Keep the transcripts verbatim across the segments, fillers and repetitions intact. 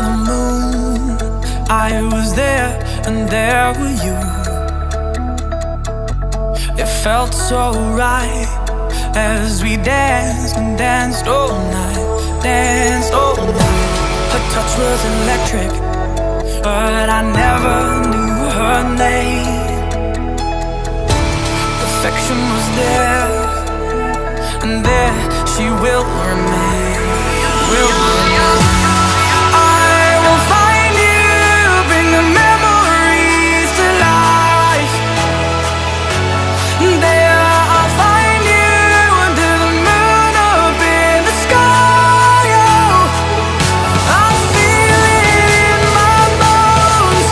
the moon. I was there and there were you. It felt so right as we danced and danced all night, danced all night. Her touch was electric, but I never knew her name. Perfection was there, and there she will remain, will remain. I will find you, bring the memories to life. There I'll find you under the moon up in the sky. Oh, I feel it in my bones.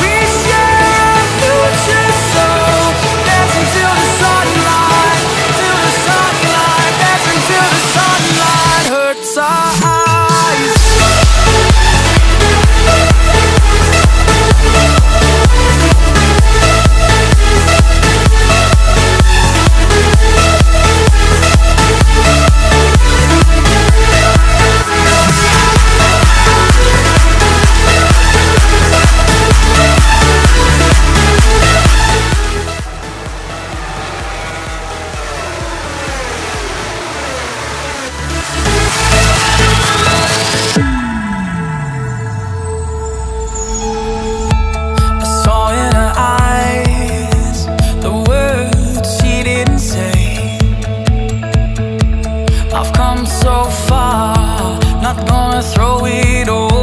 We share a future so dance until the sunlight, till the sunlight, dance until the sunlight hurts us. I've come so far, not gonna throw it away.